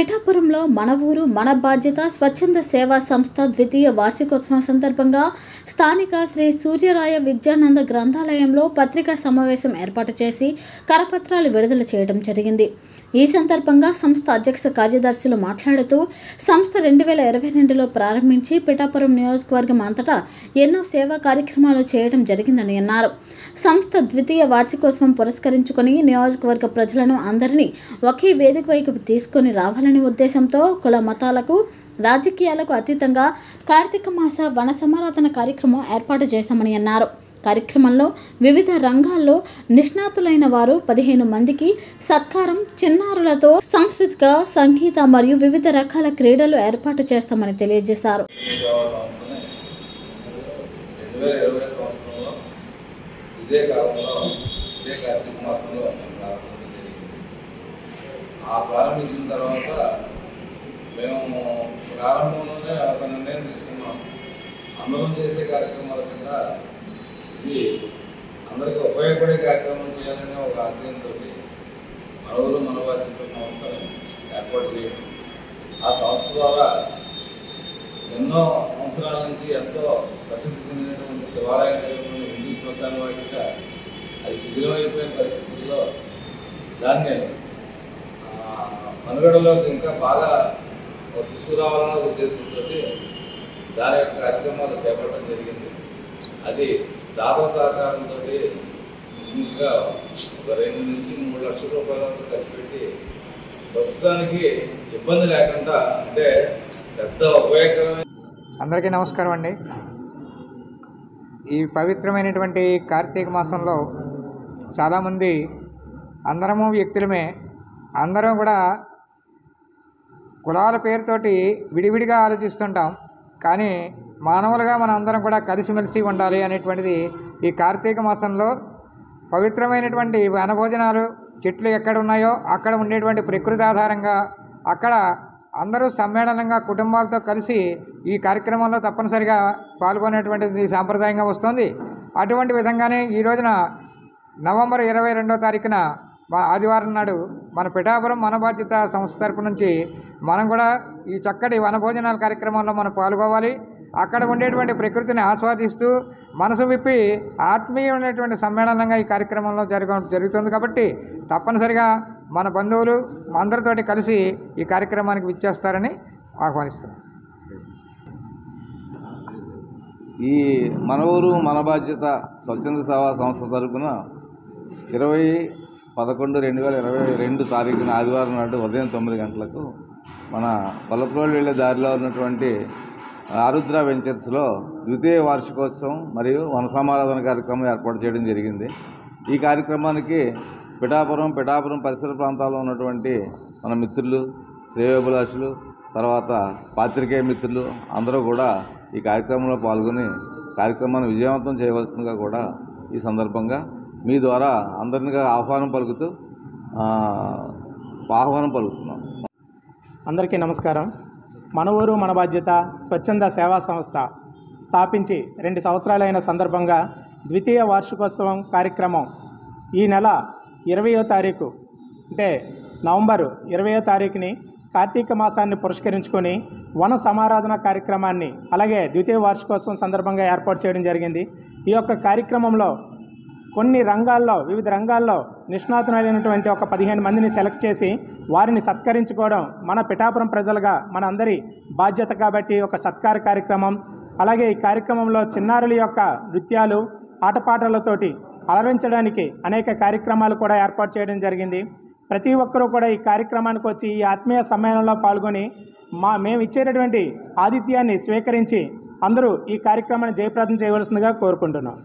పిఠాపురంలో మన ఊరు మన బాధ్యత స్వచ్చంధ సేవా సంస్థ ద్వితీయ వార్షికోత్సవం సందర్భంగా స్థానిక శ్రీ సూర్యరాయ విద్యానంద గ్రంథాలయంలో పత్రికా సమావేశం ఏర్పాటు చేసి కరపత్రాలు విడుదల చేయడం జరిగింది। ఈ సందర్భంగా సంస్థ అధ్యక్ష కార్యదర్శులు మాట్లాడుతూ సంస్థ 2022లో ప్రారంభించి పిఠాపురం నియోజకవర్గం అంతటా ఎన్నో సేవా కార్యక్రమాలు చేయడం జరిగిందని అన్నారు। సంస్థ ద్వితీయ వార్షికోత్సవం పురస్కరించుకొని నియోజకవర్గ ప్రజలను అందరినీ ఒకే వేదిక వైపు తీసుకొని రావాలనే ఉద్దేశంతో కుల మతాలకు రాజకీయాలకు అతీతంగా కార్తీక మాస వన సమారాధన కార్యక్రమం ఏర్పాటు చేశామని అన్నారు। కార్యక్రమంలో వివిధ రంగాల్లో నిష్ణాతులైన వారు 15 మందికి సత్కారం, చిన్నారులతో సాంస్కృతిక, సంగీత మరియు వివిధ రకాల క్రీడలు ఏర్పాటు చేస్తామని తెలియజేశారు। ప్రారంభించిన తర్వాత మేము ప్రారంభంలోనే ఒక నిర్ణయం తీసుకున్నాం। అందరం చేసే కార్యక్రమాల కింద ఇది అందరికీ ఉపయోగపడే కార్యక్రమం చేయాలనే ఒక ఆశయంతో మనవులు మనవాచిత సంస్థను ఏర్పాటు చేయడం, ఆ సంస్థ ద్వారా ఎన్నో సంవత్సరాల నుంచి ఎంతో ప్రసిద్ధి చెందినటువంటి శివాలయ దైవంలో హిందూ శ్మశాన వాటిగా అది శిథిలం అయిపోయిన పరిస్థితుల్లో దాన్ని మనుగడలోకి ఇంకా బాగా తీసుకురావాలన్న ఉద్దేశంతో దాని యొక్క కార్యక్రమాలు చేపట్టడం జరిగింది। అది దాదా సహకారంతో ముందుగా ఒక 2 నుంచి 3 లక్షల రూపాయల వరకు ఖర్చు పెట్టి ప్రస్తుతానికి ఇబ్బంది లేకుండా అంటే పెద్ద ఉపయోగకరమైన। అందరికీ నమస్కారం అండి। ఈ పవిత్రమైనటువంటి కార్తీక మాసంలో చాలామంది అందరము వ్యక్తులమే, అందరం కూడా కులాల పేరుతోటి విడివిడిగా ఆలోచిస్తుంటాం, కానీ మానవులుగా మన అందరం కూడా కలిసిమెలిసి ఉండాలి అనేటువంటిది ఈ కార్తీక మాసంలో పవిత్రమైనటువంటి వనభోజనాలు, చెట్లు ఎక్కడ ఉన్నాయో అక్కడ ఉండేటువంటి ప్రకృతి ఆధారంగా అక్కడ అందరూ సమ్మేళనంగా కుటుంబాలతో కలిసి ఈ కార్యక్రమంలో తప్పనిసరిగా పాల్గొనేటువంటిది సాంప్రదాయంగా వస్తుంది। అటువంటి విధంగానే ఈ రోజున నవంబర్ 22వ తారీఖున ఆదివారం నాడు మన పిఠాపురం మన బాధ్యత సంస్థ తరపు నుంచి మనం కూడా ఈ చక్కటి వనభోజనాల కార్యక్రమంలో మనం పాల్గొవాలి। అక్కడ ఉండేటువంటి ప్రకృతిని ఆస్వాదిస్తూ మనసు విప్పి ఆత్మీయమైనటువంటి సమ్మేళనంగా ఈ కార్యక్రమంలో జరుగుతుంది కాబట్టి తప్పనిసరిగా మన బంధువులు అందరితోటి కలిసి ఈ కార్యక్రమానికి విచ్చేస్తారని ఆహ్వానిస్తున్నాం। ఈ మన ఊరు మన బాధ్యత స్వచ్ఛంద సేవా సంస్థ తరపున 20/11/2022 ఆదివారం నాడు ఉదయం 9 గంటలకు మన వల్లప్రోలు వెళ్ళే దారిలో ఉన్నటువంటి ఆరుద్ర వెంచర్స్లో ద్వితీయ వార్షికోత్సవం మరియు వనసమారాధన కార్యక్రమం ఏర్పాటు చేయడం జరిగింది। ఈ కార్యక్రమానికి పిఠాపురం పరిసర ప్రాంతాల్లో ఉన్నటువంటి మన మిత్రులు, శ్రేయోభిలాషులు, తర్వాత పాత్రికేయ మిత్రులు అందరూ కూడా ఈ కార్యక్రమంలో పాల్గొని కార్యక్రమాన్ని విజయవంతం చేయవలసిందిగా కూడా ఈ సందర్భంగా మీ ద్వారా అందరినిగా ఆహ్వానం పలుకుతున్నాం। అందరికీ నమస్కారం। మన ఊరు మన బాధ్యత స్వచ్ఛంద సేవా సంస్థ స్థాపించి 2 సంవత్సరాలైన సందర్భంగా ద్వితీయ వార్షికోత్సవం కార్యక్రమం ఈ నెల 20వ తారీఖు అంటే నవంబర్ 20వ తారీఖుని కార్తీక మాసాన్ని పురస్కరించుకొని వన సమారాధన కార్యక్రమాన్ని అలాగే ద్వితీయ వార్షికోత్సవం సందర్భంగా ఏర్పాటు చేయడం జరిగింది। ఈ యొక్క కార్యక్రమంలో వివిధ రంగాల్లో నిష్ణాతులైనటువంటి ఒక 15 మందిని సెలెక్ట్ చేసి వారిని సత్కరించుకోవడం మన పిఠాపురం ప్రజలుగా మన అందరి బాధ్యత కాబట్టి ఒక సత్కార కార్యక్రమం, అలాగే ఈ కార్యక్రమంలో చిన్నారుల యొక్క నృత్యాలు, ఆటపాటలతోటి అలరించడానికి అనేక కార్యక్రమాలు కూడా ఏర్పాటు చేయడం జరిగింది। ప్రతి ఒక్కరూ కూడా ఈ కార్యక్రమానికి వచ్చి ఈ ఆత్మీయ సమ్మేళనంలో పాల్గొని మేము ఇచ్చేటటువంటి ఆతిథ్యాన్ని స్వీకరించి అందరూ ఈ కార్యక్రమాన్ని జయప్రదం చేయవలసిందిగా కోరుకుంటున్నాం।